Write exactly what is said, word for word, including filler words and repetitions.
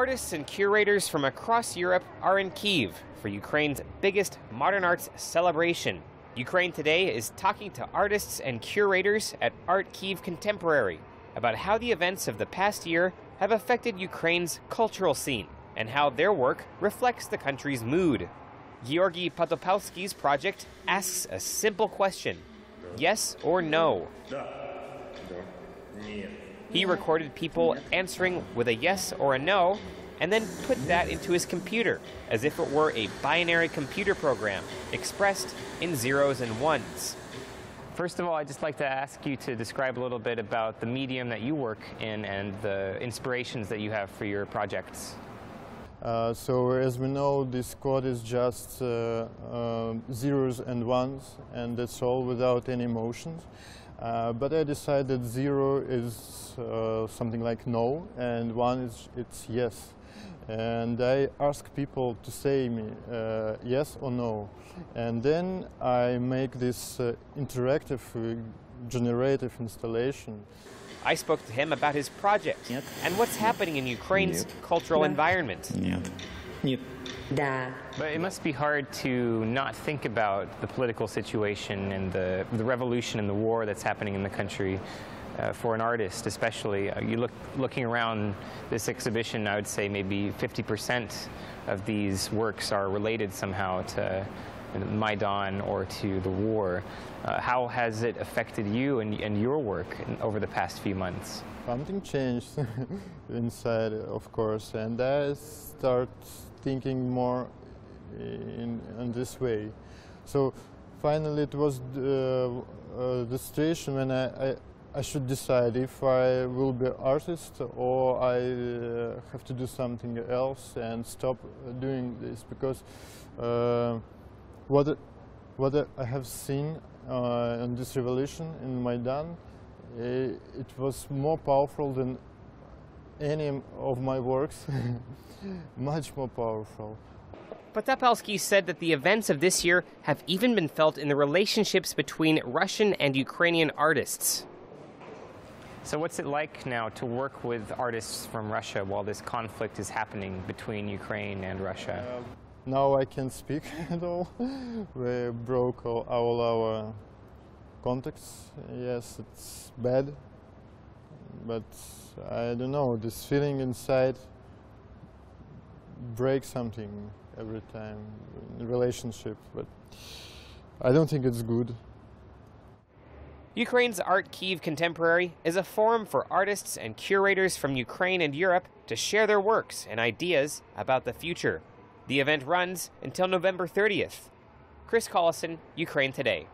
artists and curators from across Europe are in Kyiv for Ukraine's biggest modern arts celebration. Ukraine Today is talking to artists and curators at Art Kyiv Contemporary about how the events of the past year have affected Ukraine's cultural scene and how their work reflects the country's mood. Georgi Potopolski's project asks a simple question: yes or no? He recorded people answering with a yes or a no, and then put that into his computer as if it were a binary computer program expressed in zeros and ones. First of all, I'd just like to ask you to describe a little bit about the medium that you work in and the inspirations that you have for your projects. Uh, so, as we know, this code is just uh, uh, zeros and ones, and that's all, without any emotions. Uh, but I decided zero is uh, something like no, and one is it's yes. And I ask people to say me uh, yes or no, and then I make this uh, interactive, uh, generative installation. I spoke to him about his project and what's happening in Ukraine's cultural environment. But it must be hard to not think about the political situation and the, the revolution and the war that's happening in the country. Uh, for an artist, especially, uh, you look looking around this exhibition. I would say maybe fifty percent of these works are related somehow to Maidan or to the war. Uh, how has it affected you and, and your work in, over the past few months? Something changed inside, of course, and I start thinking more in, in this way. So finally, it was the, uh, the situation when I. I I should decide if I will be an artist or I uh, have to do something else and stop doing this, because uh, what, what I have seen uh, in this revolution in Maidan, it, it was more powerful than any of my works, much more powerful. Potopolski said that the events of this year have even been felt in the relationships between Russian and Ukrainian artists. So what's it like now to work with artists from Russia while this conflict is happening between Ukraine and Russia? Uh, now I can't speak at all. We broke all, all our contacts. Yes, it's bad. But I don't know, this feeling inside breaks something every time in relationship. But I don't think it's good. Ukraine's Art Kyiv Contemporary is a forum for artists and curators from Ukraine and Europe to share their works and ideas about the future. The event runs until November thirtieth. Chris Collison, Ukraine Today.